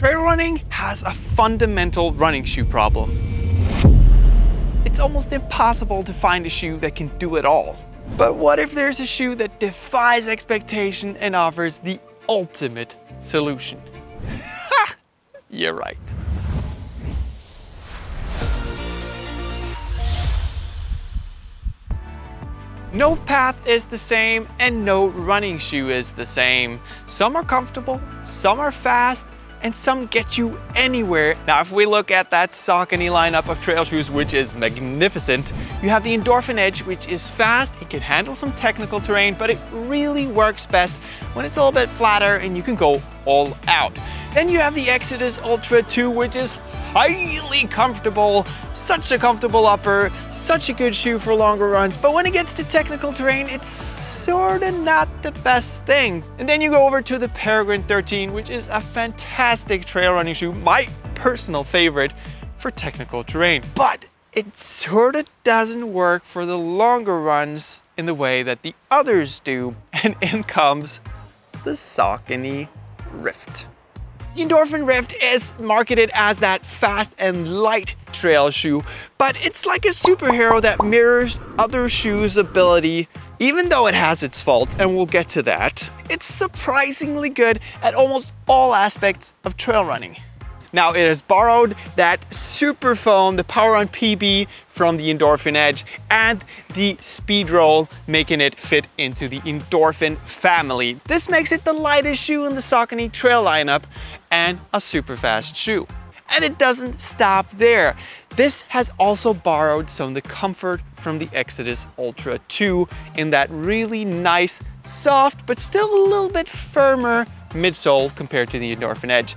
Trail running has a fundamental running shoe problem. It's almost impossible to find a shoe that can do it all. But what if there's a shoe that defies expectation and offers the ultimate solution? Ha! You're right. No path is the same and no running shoe is the same. Some are comfortable, some are fast, and some get you anywhere. Now, if we look at that Saucony lineup of trail shoes, which is magnificent, you have the Endorphin Edge, which is fast. It can handle some technical terrain, but it really works best when it's a little bit flatter and you can go all out. Then you have the Xodus Ultra 2, which is highly comfortable, such a comfortable upper, such a good shoe for longer runs, but when it gets to technical terrain, it's sort of not the best thing. And then you go over to the Peregrine 13, which is a fantastic trail running shoe, my personal favorite for technical terrain. But it sort of doesn't work for the longer runs in the way that the others do, and in comes the Saucony Rift. The Endorphin Rift is marketed as that fast and light trail shoe, but it's like a superhero that mirrors other shoes' ability, even though it has its faults, and we'll get to that. It's surprisingly good at almost all aspects of trail running. Now, it has borrowed that super foam, the PowerOn PB from the Endorphin Edge, and the Speedroll, making it fit into the Endorphin family. This makes it the lightest shoe in the Saucony trail lineup and a super fast shoe. And it doesn't stop there. This has also borrowed some of the comfort from the Xodus Ultra 2 in that really nice, soft, but still a little bit firmer midsole compared to the Endorphin Edge.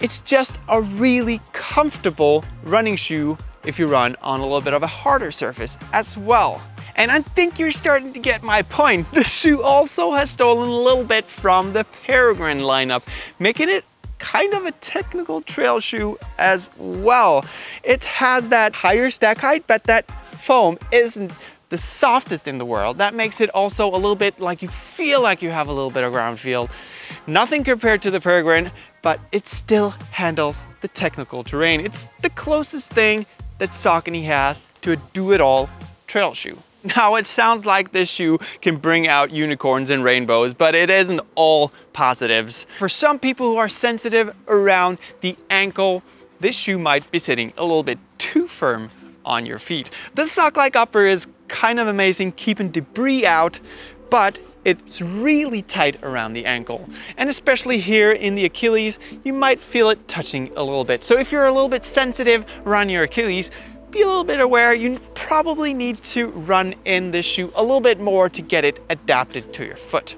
It's just a really comfortable running shoe if you run on a little bit of a harder surface as well. And I think you're starting to get my point. This shoe also has stolen a little bit from the Peregrine lineup, making it kind of a technical trail shoe as well. It has that higher stack height, but that foam isn't the softest in the world. That makes it also a little bit like you feel like you have a little bit of ground feel. Nothing compared to the Peregrine, but it still handles the technical terrain. It's the closest thing that Saucony has to a do-it-all trail shoe. Now, it sounds like this shoe can bring out unicorns and rainbows, but it isn't all positives. For some people who are sensitive around the ankle, this shoe might be sitting a little bit too firm on your feet. The sock-like upper is kind of amazing, keeping debris out, but it's really tight around the ankle. And especially here in the Achilles, you might feel it touching a little bit. So if you're a little bit sensitive around your Achilles, be a little bit aware you probably need to run in this shoe a little bit more to get it adapted to your foot.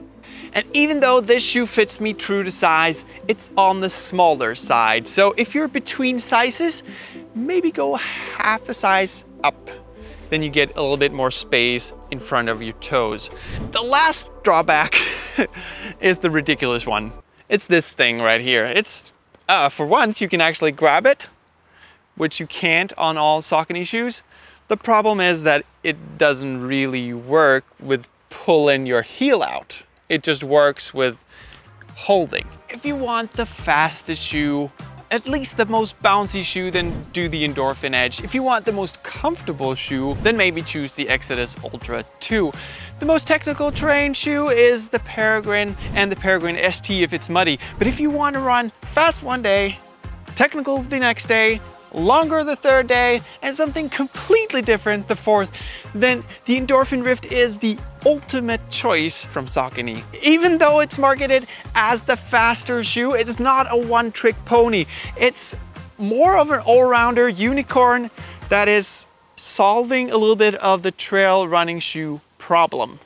And even though this shoe fits me true to size, it's on the smaller side. So if you're between sizes, maybe go half a size up. Then you get a little bit more space in front of your toes. The last drawback is the ridiculous one. It's this thing right here. It's, for once, you can actually grab it, which you can't on all Saucony shoes. The problem is that it doesn't really work with pulling your heel out. It just works with holding. If you want the fastest shoe, at least the most bouncy shoe, then do the Endorphin Edge. If you want the most comfortable shoe, then maybe choose the Xodus Ultra 2. The most technical terrain shoe is the Peregrine and the Peregrine ST if it's muddy. But if you want to run fast one day, technical the next day, longer the third day, and something completely different the fourth, then the Endorphin Rift is the ultimate choice from Saucony. Even though it's marketed as the faster shoe, it's not a one-trick pony. It's more of an all-rounder unicorn that is solving a little bit of the trail running shoe problem.